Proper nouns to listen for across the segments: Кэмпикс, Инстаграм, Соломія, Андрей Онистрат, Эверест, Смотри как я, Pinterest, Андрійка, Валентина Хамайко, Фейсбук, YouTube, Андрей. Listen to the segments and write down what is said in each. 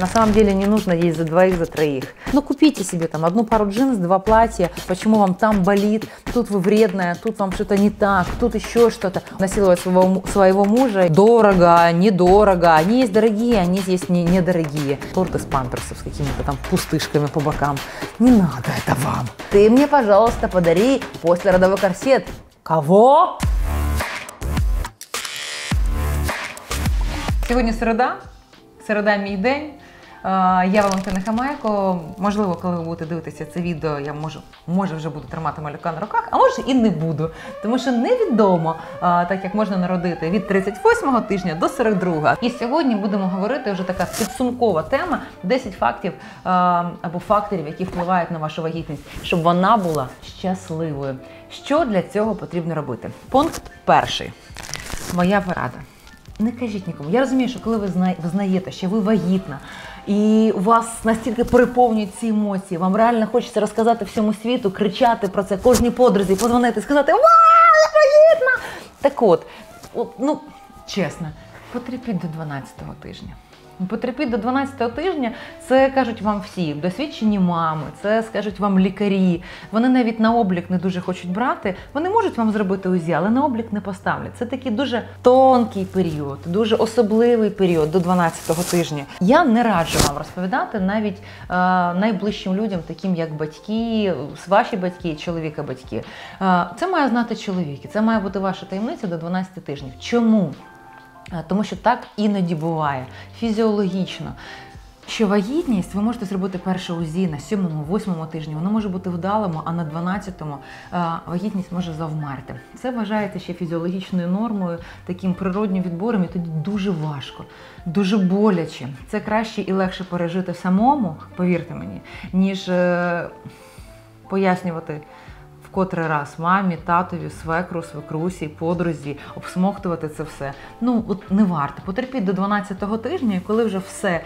На самом деле не нужно есть за двоих, за троих. Но купите себе там одну пару джинс, два платья. Почему вам там болит? Тут вы вредная, тут вам что-то не так, тут еще что-то. Насиловать своего мужа дорого, недорого. Они есть дорогие, они есть недорогие. Торты с памперсов с какими-то там пустышками по бокам. Не надо это вам. Ты мне, пожалуйста, подари послеродовой корсет. Кого? Сегодня середа. Середа мій день. Я Валентина Хамайко. Можливо, коли ви будете дивитися це відео, я може вже буду тримати малюка на руках, а може і не буду. Тому що невідомо, так як можна народити від 38-го тижня до 42-го. І сьогодні будемо говорити вже така підсумкова тема. 10 фактів або факторів, які впливають на вашу вагітність, щоб вона була щасливою. Що для цього потрібно робити? Пункт перший. Моя порада. Не кажіть нікому. Я розумію, що коли ви знаєте, що ви вагітна, і у вас настільки переповнюють ці емоції, вам реально хочеться розказати всьому світу, кричати про це кожній подрузі, подзвонити, сказати «Вау, я вагітна!» Так от, ну, чесно, потерпіть до 12-го тижня. Потерпіть до 12-го тижня, це кажуть вам всі, досвідчені мами, це скажуть вам лікарі. Вони навіть на облік не дуже хочуть брати, вони можуть вам зробити УЗІ, але на облік не поставлять. Це такий дуже тонкий період, дуже особливий період до 12-го тижня. Я не раджу вам розповідати навіть найближчим людям, таким як батьки, ваші батьки, чоловіка батьки. Це має знати чоловік, це має бути ваша таємниця до 12 тижнів. Чому? Тому що так іноді буває, фізіологічно, що вагітність ви можете зробити перше УЗІ на 7-8 тижні, воно може бути вдалому, а на 12-му вагітність може завмерти. Це вважається ще фізіологічною нормою, таким природнім відбором, і тоді дуже важко, дуже боляче. Це краще і легше пережити самому, повірте мені, ніж пояснювати котрий раз мамі, татові, свекру, свекрусі, подрузі, обсмоктувати це все. Ну, от не варто. Потерпіть до 12-го тижня, і коли вже все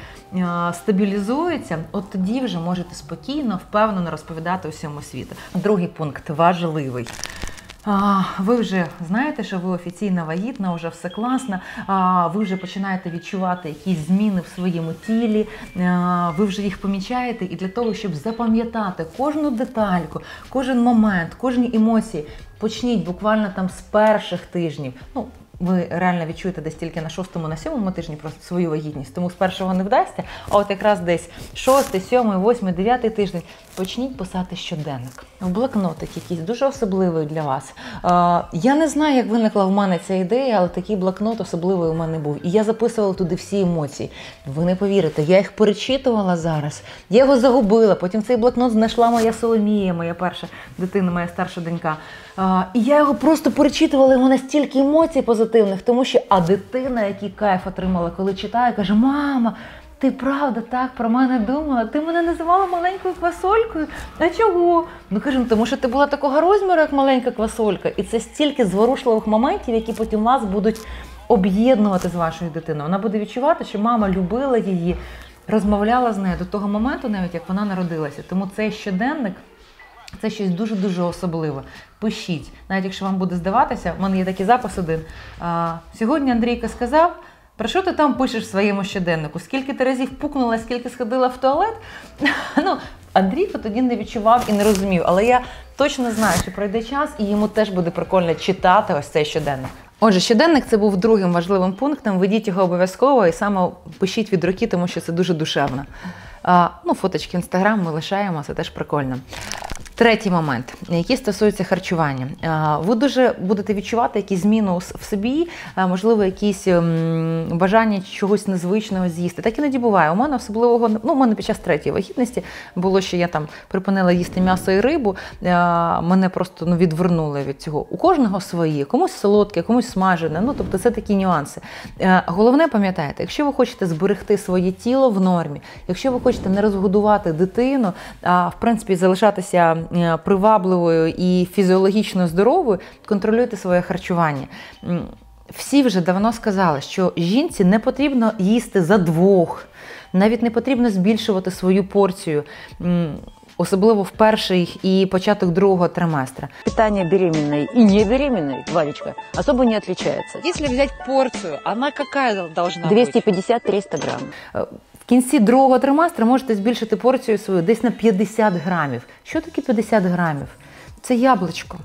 стабілізується, от тоді вже можете спокійно, впевнено розповідати усьому світу. Другий пункт важливий. Ви вже знаєте, що ви офіційно вагітна, вже все класно, ви вже починаєте відчувати якісь зміни в своєму тілі, ви вже їх помічаєте, і для того, щоб запам'ятати кожну детальку, кожен момент, кожні емоції, почніть буквально там з перших тижнів. Ну, ви реально відчуєте десь тільки на 6-7 тижні про свою вагітність, тому з першого не вдасться, а от якраз десь 6, 7, 8, 9 тиждень почніть писати щоденник. В блокнотик якийсь дуже особливий для вас. Я не знаю, як виникла в мене ця ідея, але такий блокнот особливий у мене був. І я записувала туди всі емоції. Ви не повірите, я їх перечитувала зараз, я його загубила, потім цей блокнот знайшла моя Соломія, моя перша дитина, моя старша донька. І я його просто перечитувала, і в мене стільки емоцій позитивних, тому що, а дитина, який кайф отримала, коли читає, каже: «Мама, ти правда так про мене думала? Ти мене називала маленькою квасолькою? А чого?» Ну, кажемо, тому що ти була такого розміру, як маленька квасолька. І це стільки зворушливих моментів, які потім вас будуть об'єднувати з вашою дитиною. Вона буде відчувати, що мама любила її, розмовляла з нею до того моменту, навіть як вона народилася. Тому цей щоденник – це щось дуже-дуже особливе. Пишіть. Навіть якщо вам буде здаватися, в мене є такий запис один. Сьогодні Андрійка сказав: про що ти там пишеш в своєму щоденнику? Скільки ти разів пукнула, скільки сходила в туалет? Ну, Андрійко тоді не відчував і не розумів, але я точно знаю, що пройде час, і йому теж буде прикольно читати ось цей щоденник. Отже, щоденник – це був другим важливим пунктом, ведіть його обов'язково і саме пишіть від руки, тому що це дуже душевно. Ну, фоточки в Інстаграм ми лишаємо, це теж прикольно. Третій момент, який стосується харчування. Ви дуже будете відчувати якісь зміни в собі, можливо, якісь бажання чогось незвичного з'їсти. Так іноді буває. У мене особливого, ну, у мене під час третьої вагітності було, що я там припинила їсти м'ясо і рибу, мене просто, ну, відвернули від цього. У кожного свої, комусь солодке, комусь смажене, ну, тобто це такі нюанси. Головне, пам'ятайте, якщо ви хочете зберегти своє тіло в нормі, якщо ви хочете не розгодувати дитину, а, в принципі, залишатися привабливою і фізіологічно здоровою, контролюйте своє харчування. Всі вже давно сказали, що жінці не потрібно їсти за двох, навіть не потрібно збільшувати свою порцію, особливо в перший і початок другого триместра. Питання беременної і не беременної, Валечка, особо не відрізняється. Якщо взяти порцію, вона яка має бути? 250-300 грамів. В кінці другого триместру можете збільшити порцію свою десь на 50 грамів. Що таке 50 грамів? Це яблучко,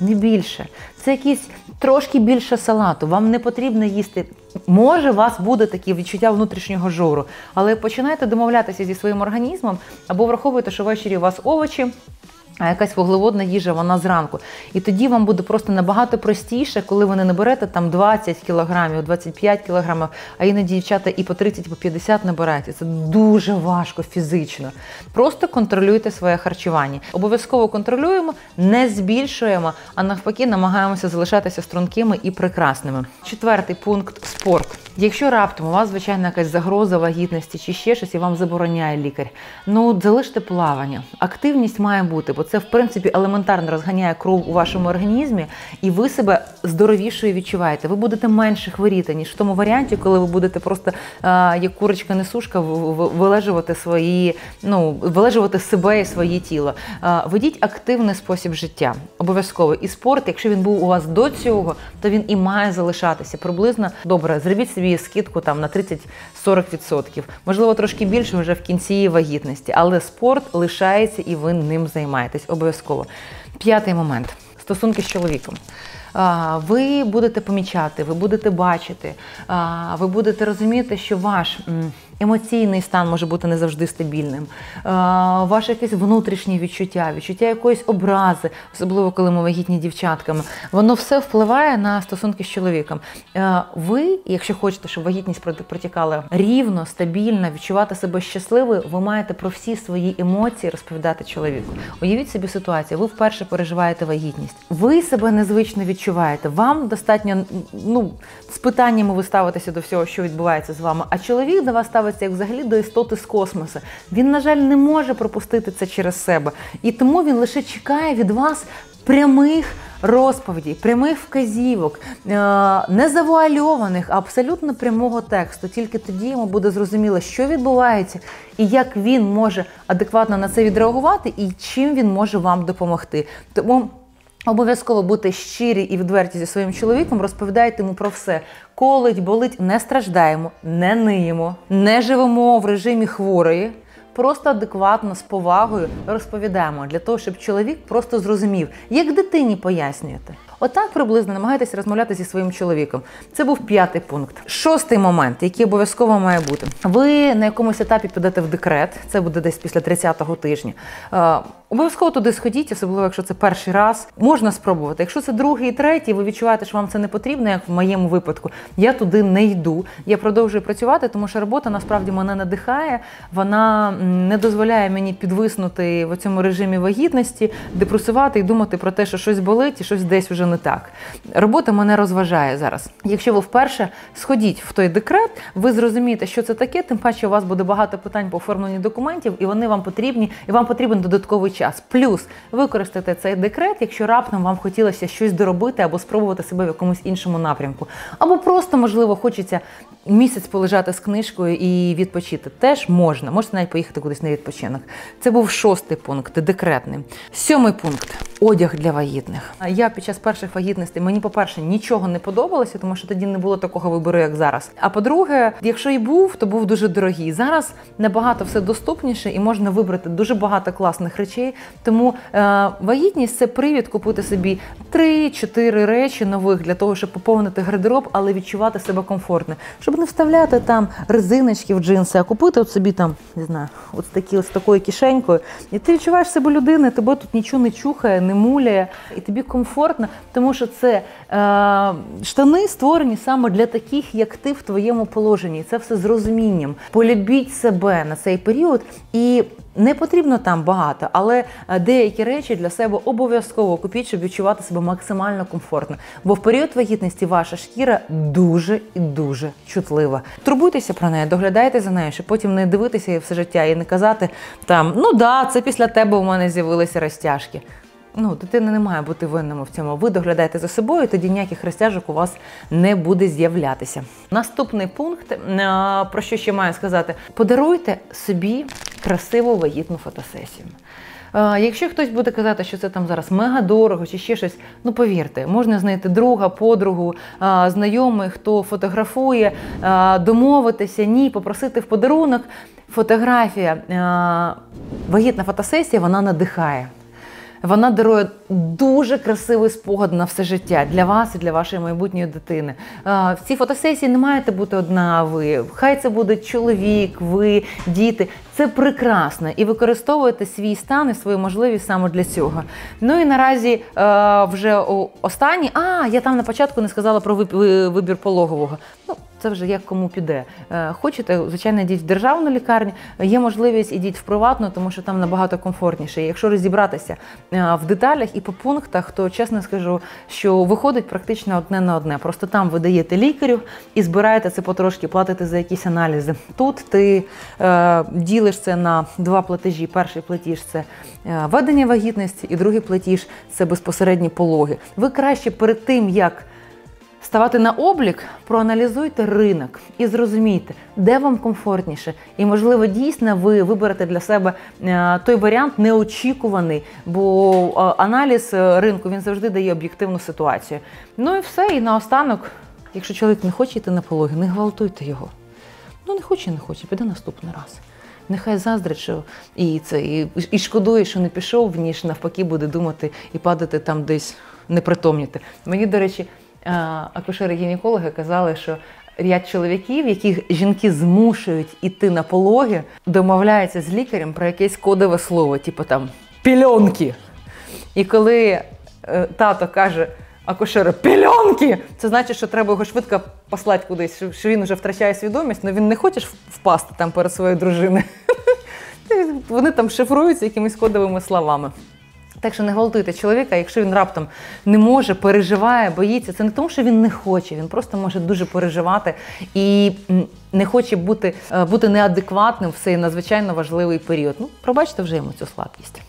не більше. Це якісь трошки більше салату. Вам не потрібно їсти. Може, у вас буде таке відчуття внутрішнього жору, але починайте домовлятися зі своїм організмом або враховуйте, що ввечері у вас овочі, а якась вуглеводна їжа, вона зранку. І тоді вам буде просто набагато простіше, коли ви не берете там 20 кілограмів, 25 кілограмів, а іноді дівчата і по 30, по 50 набирають. Це дуже важко фізично. Просто контролюйте своє харчування. Обов'язково контролюємо, не збільшуємо, а навпаки намагаємося залишатися стрункими і прекрасними. Четвертий пункт – спорт. Якщо раптом у вас, звичайно, якась загроза вагітності чи ще щось, і вам забороняє лікар, ну, залиште плавання. Активність має бути, бо це, в принципі, елементарно розганяє кров у вашому організмі, і ви себе здоровішою відчуваєте. Ви будете менше хворіти, ніж в тому варіанті, коли ви будете просто, як курочка-несушка, вилежувати себе і своє тіло. Ведіть активний спосіб життя. Обов'язково. І спорт, якщо він був у вас до цього, то він і має залишатися. Приблизно, добре, зробіть собі скидку там на 30-40%. Можливо, трошки більше вже в кінці вагітності. Але спорт лишається і ви ним займаєтесь. Обов'язково. П'ятий момент. Стосунки з чоловіком. Ви будете помічати, ви будете бачити, ви будете розуміти, що ваш емоційний стан може бути не завжди стабільним, ваше якесь внутрішнє відчуття, відчуття якоїсь образи, особливо коли ми вагітні дівчатками, воно все впливає на стосунки з чоловіком. Ви, якщо хочете, щоб вагітність протікала рівно, стабільно, відчувати себе щасливою, ви маєте про всі свої емоції розповідати чоловіку. Уявіть собі ситуацію, ви вперше переживаєте вагітність, ви себе незвично відчуваєте, вам достатньо, з питаннями ви ставитеся до всього, що відбувається з вами, а чоловік до вас ставить як взагалі до істоти з космосу. Він, на жаль, не може пропустити це через себе. І тому він лише чекає від вас прямих розповідей, прямих вказівок, не завуальованих, а абсолютно прямого тексту. Тільки тоді йому буде зрозуміло, що відбувається, і як він може адекватно на це відреагувати, і чим він може вам допомогти. Тому обов'язково бути щирі і відверті зі своїм чоловіком, розповідайте йому про все. Колить, болить, не страждаємо, не ниємо, не живемо в режимі хворої. Просто адекватно, з повагою розповідаємо, для того, щоб чоловік просто зрозумів, як дитині пояснюєте. Отак приблизно намагайтеся розмовляти зі своїм чоловіком. Це був п'ятий пункт. Шостий момент, який обов'язково має бути. Ви на якомусь етапі підете в декрет, це буде десь після 30-го тижня. Обов'язково туди сходіть, особливо, якщо це перший раз. Можна спробувати. Якщо це другий і третій, ви відчуваєте, що вам це не потрібно, як в моєму випадку. Я туди не йду, я продовжую працювати, тому що робота насправді мене надихає, вона не дозволяє мені підвиснути в цьому режимі вагітності, депресувати і думати про те, що щось болить і щось десь вже не так. Робота мене розважає зараз. Якщо ви вперше сходіть в той декрет, ви зрозумієте, що це таке, тим паче у вас буде багато питань по оформленню документів, і вони вам потрібні, і вам потрібен додатковий час. Плюс використайте цей декрет, якщо раптом вам хотілося щось доробити або спробувати себе в якомусь іншому напрямку. Або просто, можливо, хочеться місяць полежати з книжкою і відпочити. Теж можна. Можете навіть поїхати кудись на відпочинок. Це був шостий пункт, декретний. Сьомий пункт. Одяг для вагітних. Я під час перших вагітностей, мені, по-перше, нічого не подобалося, тому що тоді не було такого вибору, як зараз. А по-друге, якщо і був, то був дуже дорогий. Зараз набагато все доступніше і можна вибрати дуже багато класних речей. Тому вагітність – це привід купити собі 3-4 речі нових для того, щоб поповнити гардероб, але відчувати себе комфортно. Щоб не вставляти там резиночки в джинси, а купити от собі там, не знаю, ось такою кишенькою. І ти відчуваєш себе людиною, тебе тут нічого не чухає, не муляє, і тобі комфортно, тому що це штани створені саме для таких, як ти в твоєму положенні. Це все з розумінням. Полюбіть себе на цей період, і не потрібно там багато, але деякі речі для себе обов'язково купіть, щоб відчувати себе максимально комфортно. Бо в період вагітності ваша шкіра дуже і дуже чутлива. Турбуйтеся про неї, доглядайте за нею, щоб потім не дивитися її все життя і не казати там, ну да, це після тебе у мене з'явилися розтяжки. Дитина не має бути винною в цьому. Ви доглядаєте за собою, і тоді ніяких розтяжок у вас не буде з'являтися. Наступний пункт, про що ще маю сказати. Подаруйте собі красиву вагітну фотосесію. Якщо хтось буде казати, що це там зараз мега дорого чи ще щось, ну повірте, можна знайти друга, подругу, знайомих, хто фотографує, домовитися, ні, попросити в подарунок. Фотографія, вагітна фотосесія, вона надихає. Вона дарує дуже красивий спогад на все життя для вас і для вашої майбутньої дитини. В цій фотосесії не маєте бути одна ви, хай це буде чоловік, ви, діти. Це прекрасно. І використовуєте свій стан і свою можливість саме для цього. Ну і наразі вже останній, я там на початку не сказала про вибір пологового. Ну, це вже як кому піде. Хочете, звичайно, йдіть в державну лікарню, є можливість, ідіть в приватну, тому що там набагато комфортніше. Якщо розібратися в деталях і по пунктах, то чесно скажу, що виходить практично одне на одне. Просто там ви даєте лікарю і збираєте це потрошки, платите за якісь аналізи. Тут ти ділиш це на два платежі. Перший платіж – це ведення вагітності, і другий платіж – це безпосередні пологи. Ви краще перед тим, як ставати на облік, проаналізуйте ринок і зрозумійте, де вам комфортніше. І, можливо, дійсно ви виберете для себе той варіант неочікуваний, бо аналіз ринку, він завжди дає об'єктивну ситуацію. Ну і все, і наостанок, якщо чоловік не хоче йти на пологи, не гвалтуйте його. Ну не хоче, піде наступний раз. Нехай заздрить, що і шкодує, що не пішов, ніж навпаки буде думати і падати там десь, непритомніти. Мені, до речі, акушери-гінекологи казали, що ряд чоловіків, яких жінки змушують йти на пологи, домовляються з лікарем про якесь кодове слово, типу там «пільонки». І коли тато каже акушеру «пільонки», це значить, що треба його швидко послати кудись, що він вже втрачає свідомість, але він не хоче впасти там перед своєю дружиною. Вони там шифруються якимись кодовими словами. Так що не гвалтуйте чоловіка, якщо він раптом не може, переживає, боїться. Це не тому, що він не хоче, він просто може дуже переживати і не хоче бути неадекватним в цей надзвичайно важливий період. Ну, пробачте вже йому цю слабкість.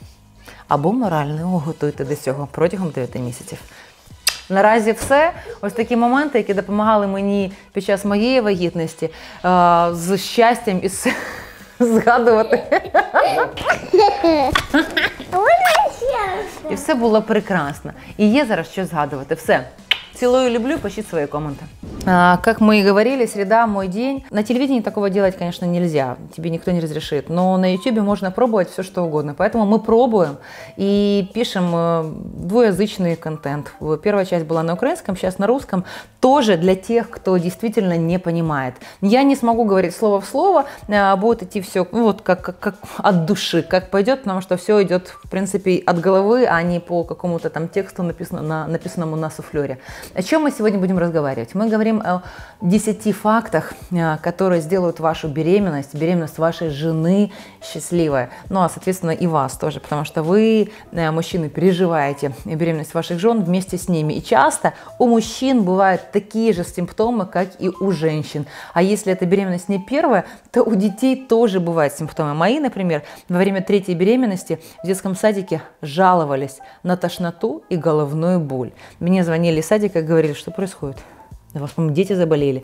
Або морально його готуйте до цього протягом 9 місяців. Наразі все. Ось такі моменти, які допомагали мені під час моєї вагітності з щастям і згадувати. І все було прекрасно. І є зараз що згадувати. Все. Целую, люблю, пишите свои комменты. Как мы и говорили, среда – мой день. На телевидении такого делать, конечно, нельзя, тебе никто не разрешит, но на YouTube можно пробовать все, что угодно. Поэтому мы пробуем и пишем двуязычный контент. Первая часть была на украинском, сейчас на русском. Тоже для тех, кто действительно не понимает. Я не смогу говорить слово в слово, будет идти все вот как от души, как пойдет, потому что все идет, в принципе, от головы, а не по какому-то там тексту, написанному на суфлере. О чем мы сегодня будем разговаривать? Мы говорим о 10 фактах, которые сделают вашу беременность, беременность вашей жены счастливой. Ну, а, соответственно, и вас тоже, потому что вы, мужчины, переживаете беременность ваших жен вместе с ними. И часто у мужчин бывают такие же симптомы, как и у женщин. А если эта беременность не первая, то у детей тоже бывают симптомы. Мои, например, во время третьей беременности в детском садике жаловались на тошноту и головную боль. Мне звонили из садика, как говорили, что происходит? У вас, по-моему, дети заболели.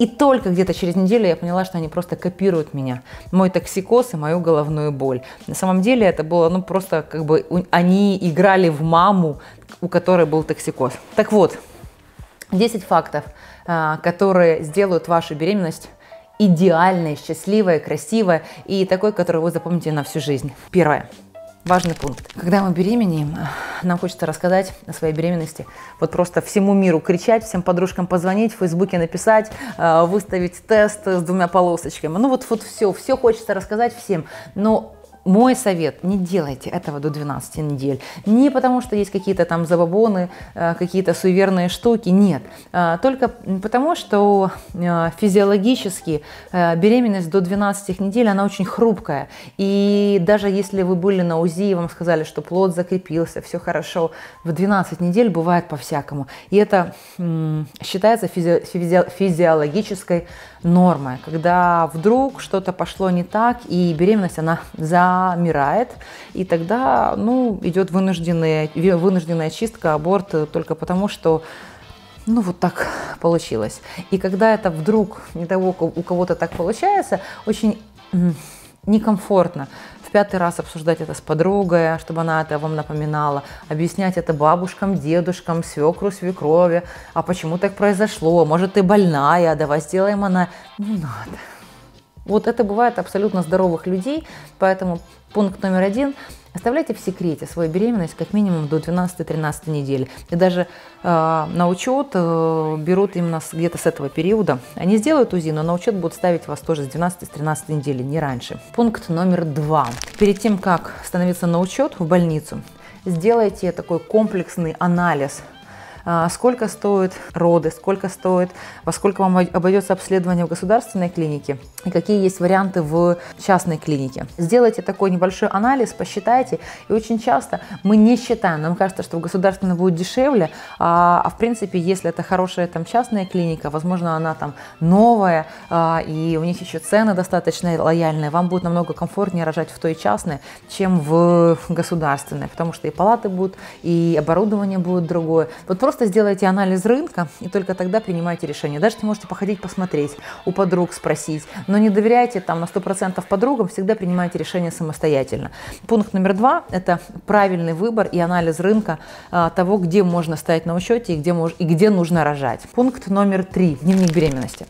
И только где-то через неделю я поняла, что они просто копируют меня. Мой токсикоз и мою головную боль. На самом деле это было, ну, просто как бы они играли в маму, у которой был токсикоз. Так вот, 10 фактов, которые сделают вашу беременность идеальной, счастливой, красивой и такой, которую вы запомните на всю жизнь. Первое. Важный пункт. Когда мы беременеем, нам хочется рассказать о своей беременности. Вот просто всему миру кричать, всем подружкам позвонить, в Фейсбуке написать, выставить тест с двумя полосочками. Ну вот все хочется рассказать всем. Но мой совет – не делайте этого до 12 недель. Не потому, что есть какие-то там забабоны, какие-то суеверные штуки, нет. Только потому, что физиологически беременность до 12 недель, она очень хрупкая. И даже если вы были на УЗИ и вам сказали, что плод закрепился, все хорошо, в 12 недель бывает по-всякому. И это считается физиологической нормой, когда вдруг что-то пошло не так, и беременность, она замирает, и тогда, ну, идет вынужденная чистка, аборт, только потому, что, ну, вот так получилось. И когда это вдруг не того, у кого-то так получается, очень некомфортно. в 5-й раз обсуждать это с подругой, чтобы она это вам напоминала, объяснять это бабушкам, дедушкам, свекру, свекрови, а почему так произошло, может ты больная, давай сделаем она, не надо. Вот это бывает абсолютно здоровых людей, поэтому пункт номер 1 – оставляйте в секрете свою беременность как минимум до 12-13 недели. И даже на учет берут именно где-то с этого периода. Они сделают УЗИ, но на учет будут ставить вас тоже с 12-13 недели, не раньше. Пункт номер 2. Перед тем, как становиться на учет в больницу, сделайте такой комплексный анализ. Сколько стоят роды, сколько стоит, во сколько вам обойдется обследование в государственной клинике и какие есть варианты в частной клинике. Сделайте такой небольшой анализ, посчитайте. И очень часто мы не считаем, нам кажется, что в государственной будет дешевле, а в принципе, если это хорошая там, частная клиника, возможно, она там новая, и у них еще цены достаточно лояльные, вам будет намного комфортнее рожать в той частной, чем в государственной, потому что и палаты будут, и оборудование будет другое. Вот просто сделайте анализ рынка и только тогда принимайте решение. Даже можете походить посмотреть, у подруг спросить, но не доверяйте там на 100% подругам, всегда принимайте решение самостоятельно. Пункт номер 2 – это правильный выбор и анализ рынка того, где можно стоять на учете и где нужно рожать. Пункт номер 3 – дневник беременности.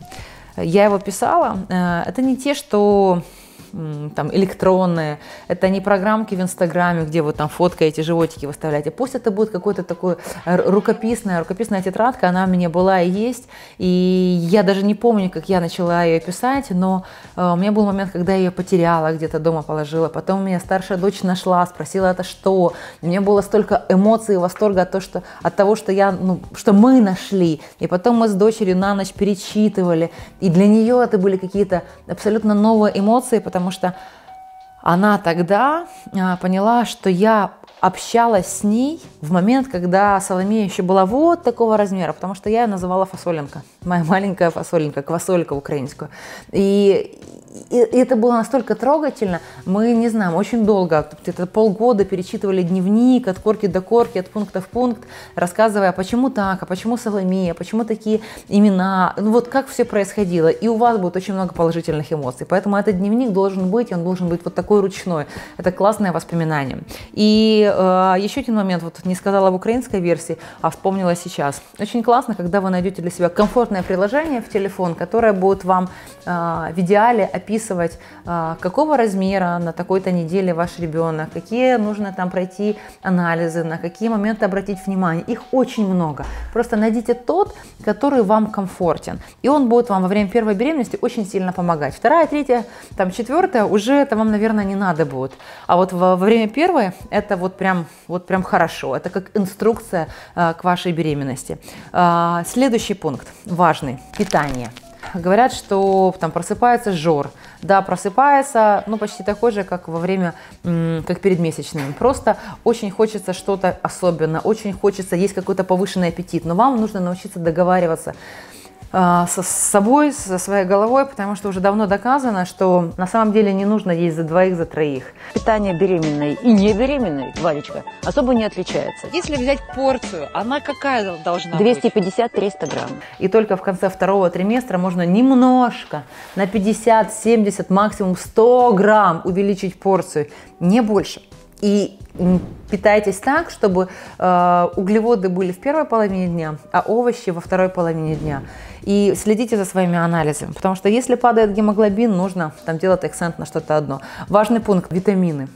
Я его писала, это не те, что… там, электронные, это не программки в Инстаграме, где вы там фоткаете, животики выставляете. Пусть это будет какой-то такой рукописная тетрадка, она у меня была и есть. И я даже не помню, как я начала ее писать, но у меня был момент, когда я ее потеряла, где-то дома положила. Потом у меня старшая дочь нашла, спросила, это что. У меня было столько эмоций и восторга от того, что, что мы нашли. И потом мы с дочерью на ночь перечитывали. И для нее это были какие-то абсолютно новые эмоции, потому что она тогда поняла, что я общалась с ней в момент, когда Соломия еще была вот такого размера, потому что я ее называла фасолинка, моя маленькая фасолинка, квасолька украинскую. И это было настолько трогательно, мы, не знаю, очень долго, где-то полгода перечитывали дневник от корки до корки, от пункта в пункт, рассказывая, почему так, а почему Соломия, почему такие имена, ну вот как все происходило. И у вас будет очень много положительных эмоций, поэтому этот дневник должен быть, он должен быть вот такой ручной, это классное воспоминание. И еще один момент, вот не сказала в украинской версии, а вспомнила сейчас. Очень классно, когда вы найдете для себя комфортное приложение в телефон, которое будет вам в идеале описывать, какого размера на такой-то неделе ваш ребенок, какие нужно там пройти анализы, на какие моменты обратить внимание. Их очень много. Просто найдите тот, который вам комфортен. И он будет вам во время первой беременности очень сильно помогать. Вторая, третья, там четвертая уже это вам, наверное, не надо будет. А вот во время первой это вот прям хорошо. Это как инструкция к вашей беременности. Следующий пункт важный – питание. Говорят, что там просыпается жор. Да, просыпается, ну, почти такой же, как во время, как перед месячными. Просто очень хочется что-то особенное, очень хочется есть какой-то повышенный аппетит. Но вам нужно научиться договариваться с собой, со своей головой, потому что уже давно доказано, что на самом деле не нужно есть за двоих, за троих. Питание беременной и не беременной, Валечка, особо не отличается. Если взять порцию, она какая должна быть? 250-300 грамм. И только в конце второго триместра можно немножко, на 50, 70, максимум 100 грамм увеличить порцию, не больше. И питайтесь так, чтобы углеводы были в первой половине дня, а овощи во второй половине дня. И следите за своими анализами, потому что если падает гемоглобин, нужно там делать акцент на что-то одно. Важный пункт – витамины.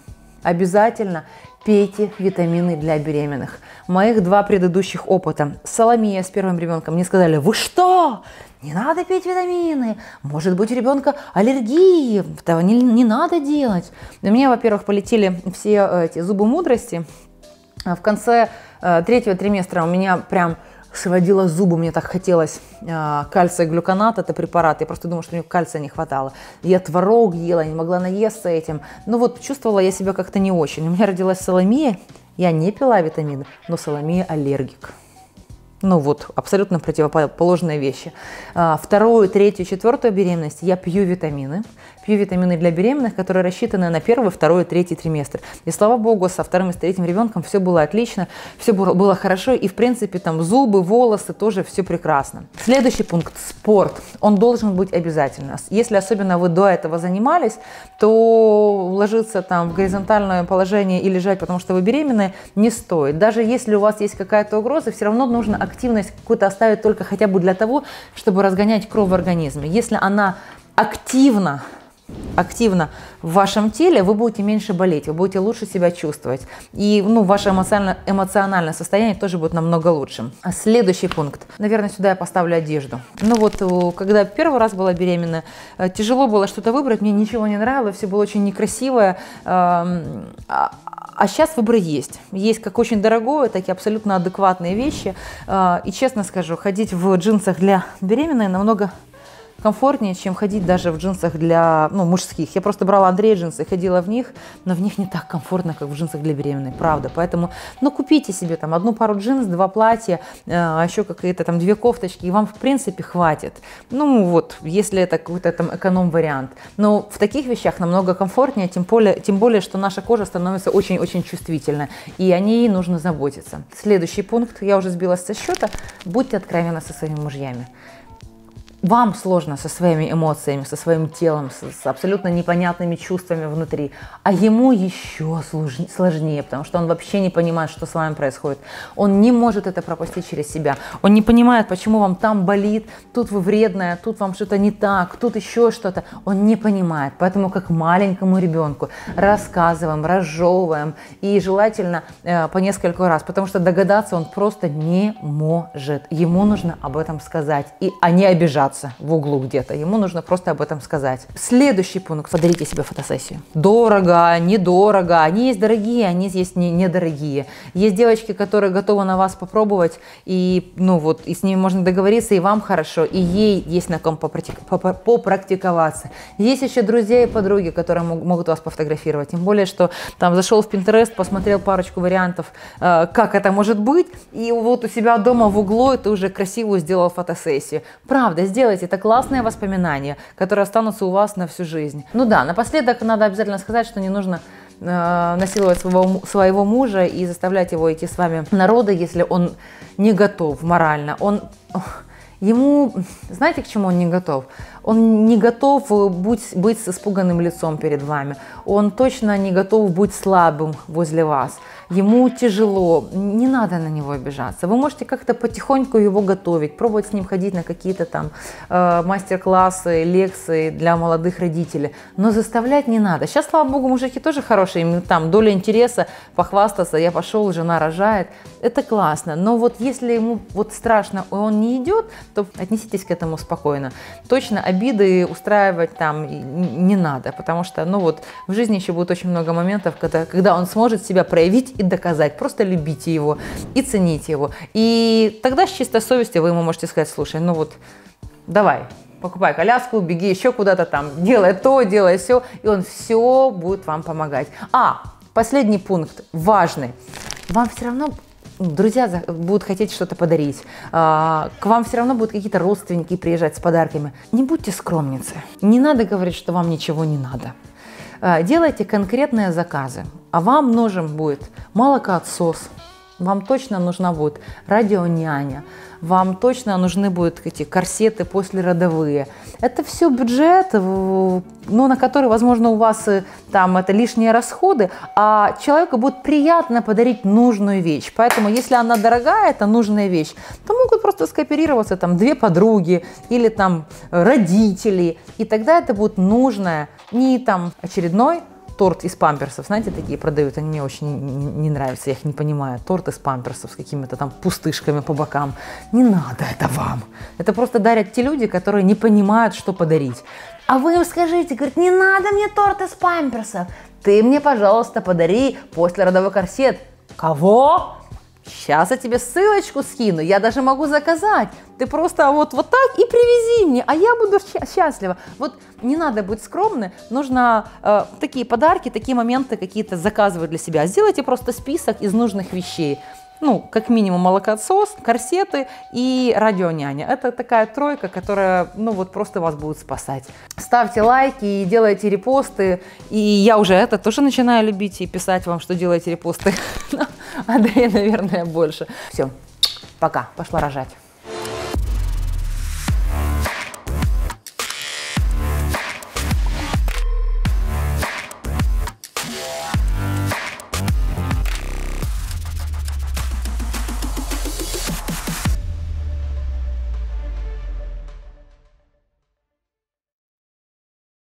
Обязательно пейте витамины для беременных. Моих два предыдущих опыта. Соломия с первым ребенком мне сказали: «Вы что? Не надо пить витамины, может быть у ребенка аллергии, этого не надо делать». У меня, во-первых, полетели все эти зубы мудрости. В конце третьего триместра у меня прям сводила зубы, мне так хотелось кальция глюконат, это препарат, я просто думала, что мне кальция не хватало. Я творог ела, не могла наесться этим. Ну вот, чувствовала я себя как-то не очень. У меня родилась Соломия, я не пила витамины, но Соломия аллергик. Ну вот, абсолютно противоположные вещи. Вторую, третью, четвертую беременность я пью витамины. пью витамины для беременных, которые рассчитаны на первый, второй, третий триместр. И слава богу, со вторым и с третьим ребенком все было отлично, все было хорошо, и в принципе там зубы, волосы, тоже все прекрасно. Следующий пункт – спорт. Он должен быть обязательно. Если особенно вы до этого занимались, то ложиться там в горизонтальное положение и лежать, потому что вы беременны, не стоит. Даже если у вас есть какая-то угроза, все равно нужно активность какую-то оставить только хотя бы для того, чтобы разгонять кровь в организме. Если она активно в вашем теле, вы будете меньше болеть, вы будете лучше себя чувствовать. И ваше эмоциональное состояние тоже будет намного лучше. Следующий пункт. Наверное, сюда я поставлю одежду. Когда первый раз была беременна, тяжело было что-то выбрать, мне ничего не нравилось, все было очень некрасивое. А сейчас выбор есть. Есть как очень дорогое, так и абсолютно адекватные вещи. И честно скажу, ходить в джинсах для беременной намного комфортнее, чем ходить даже в джинсах для мужских. Я просто брала Андрея джинсы, ходила в них, но в них не так комфортно, как в джинсах для беременной, правда. Поэтому, купите себе там одну пару джинс, два платья, еще какие-то там две кофточки, и вам в принципе хватит. Если это какой-то там эконом-вариант. Но в таких вещах намного комфортнее, тем более, что наша кожа становится очень-очень чувствительна, и о ней нужно заботиться. Следующий пункт, я уже сбилась со счета, будьте откровенны со своими мужьями. Вам сложно со своими эмоциями, со своим телом, с абсолютно непонятными чувствами внутри. А ему еще сложнее, потому что он вообще не понимает, что с вами происходит. Он не может это пропустить через себя. Он не понимает, почему вам там болит, тут вы вредная, тут вам что-то не так, тут еще что-то. Он не понимает. Поэтому как маленькому ребенку рассказываем, разжевываем и желательно по нескольку раз, потому что догадаться он просто не может. Ему нужно об этом сказать, а не обижаться в углу где-то. Ему нужно просто об этом сказать. Следующий пункт. Подарите себе фотосессию. Дорого, недорого. Они есть дорогие, они есть недорогие. Есть девочки, которые готовы на вас попробовать, и, и с ними можно договориться, и вам хорошо, и ей есть на ком попрактиковаться. Есть еще друзья и подруги, которые могут вас пофотографировать. Тем более, что там зашел в Pinterest, посмотрел парочку вариантов, как это может быть, и у себя дома в углу ты уже красивую сделал фотосессию. Правда, сделайте, это классные воспоминания, которые останутся у вас на всю жизнь. Напоследок надо обязательно сказать, что не нужно насиловать своего мужа и заставлять его идти с вами на роды, если он не готов морально. Знаете, к чему он не готов? Он не готов быть с испуганным лицом перед вами. Он точно не готов быть слабым возле вас. Ему тяжело. Не надо на него обижаться. Вы можете как-то потихоньку его готовить, пробовать с ним ходить на какие-то там мастер-классы, лекции для молодых родителей. Но заставлять не надо. Сейчас, слава богу, мужики тоже хорошие. Им там доля интереса похвастаться. Я пошел, жена рожает. Это классно. Но если ему страшно, и он не идет, то отнеситесь к этому спокойно. Точно обиды устраивать там не надо, потому что, в жизни еще будет очень много моментов, когда он сможет себя проявить и доказать. Просто любите его и цените его. И тогда с чистой совестью вы ему можете сказать: слушай, давай, покупай коляску, беги еще куда-то там, делай то, делай все, и он все будет вам помогать. Последний пункт, важный. Вам все равно друзья будут хотеть что-то подарить, к вам все равно будут какие-то родственники приезжать с подарками. Не будьте скромницы, не надо говорить, что вам ничего не надо. Делайте конкретные заказы, а вам нужен будет молокоотсос, вам точно нужна будет радионяня, вам точно нужны будут эти корсеты послеродовые. Это все бюджет, на который, возможно, у вас там это лишние расходы, а человеку будет приятно подарить нужную вещь. Поэтому, если она дорогая, это нужная вещь, то могут просто скооперироваться там две подруги или там родители, и тогда это будет нужное, не там очередной торт из памперсов, знаете, такие продают, они мне очень не нравятся, я их не понимаю. Торт из памперсов с какими-то там пустышками по бокам. Не надо это вам. Это просто дарят те люди, которые не понимают, что подарить. А вы им скажите, говорит, не надо мне торт из памперсов. Ты мне, пожалуйста, подари послеродовой корсет. Кого? Сейчас я тебе ссылочку скину, я даже могу заказать. Ты просто вот так и привези мне, а я буду счастлива. Не надо быть скромны, нужно такие подарки, такие моменты какие-то заказывать для себя. Сделайте просто список из нужных вещей. ну, как минимум молокосос, корсеты и радионяня. Это такая тройка, которая, ну, вот просто вас будет спасать. Ставьте лайки и делайте репосты. И я уже это тоже начинаю любить и писать вам, что делаете репосты. Андрей, наверное, больше. Все, пока, пошла рожать.